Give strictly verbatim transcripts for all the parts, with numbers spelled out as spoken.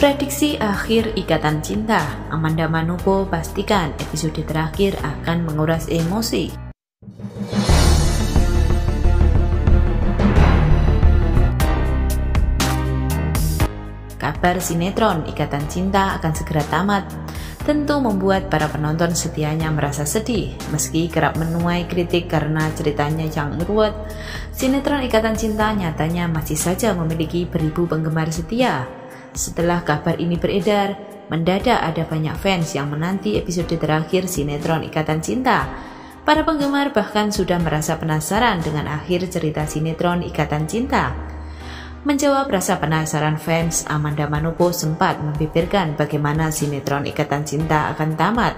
Prediksi akhir Ikatan Cinta, Amanda Manopo pastikan episode terakhir akan menguras emosi. Kabar sinetron Ikatan Cinta akan segera tamat, tentu membuat para penonton setianya merasa sedih. Meski kerap menuai kritik karena ceritanya yang ruwet, sinetron Ikatan Cinta nyatanya masih saja memiliki beribu penggemar setia. Setelah kabar ini beredar, mendadak ada banyak fans yang menanti episode terakhir sinetron Ikatan Cinta. Para penggemar bahkan sudah merasa penasaran dengan akhir cerita sinetron Ikatan Cinta. Menjawab rasa penasaran fans, Amanda Manopo sempat membeberkan bagaimana sinetron Ikatan Cinta akan tamat.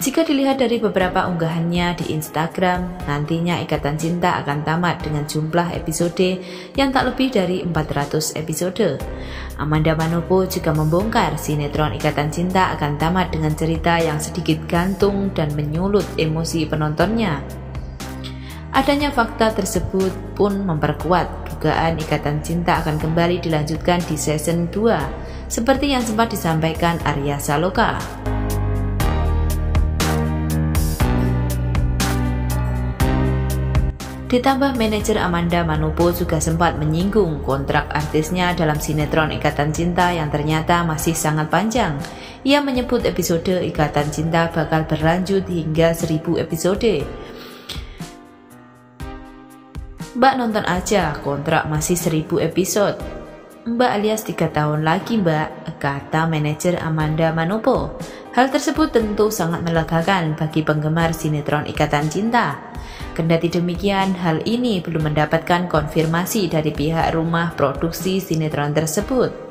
Jika dilihat dari beberapa unggahannya di Instagram, nantinya Ikatan Cinta akan tamat dengan jumlah episode yang tak lebih dari empat ratus episode. Amanda Manopo juga membongkar sinetron Ikatan Cinta akan tamat dengan cerita yang sedikit gantung dan menyulut emosi penontonnya. Adanya fakta tersebut pun memperkuat dugaan Ikatan Cinta akan kembali dilanjutkan di season dua, seperti yang sempat disampaikan Arya Saloka. Ditambah manajer Amanda Manopo juga sempat menyinggung kontrak artisnya dalam sinetron Ikatan Cinta yang ternyata masih sangat panjang. Ia menyebut episode Ikatan Cinta bakal berlanjut hingga seribu episode. "Mbak nonton aja, kontrak masih seribu episode. Mbak alias tiga tahun lagi mbak," kata manajer Amanda Manopo. Hal tersebut tentu sangat melegakan bagi penggemar sinetron Ikatan Cinta. Kendati demikian, hal ini belum mendapatkan konfirmasi dari pihak rumah produksi sinetron tersebut.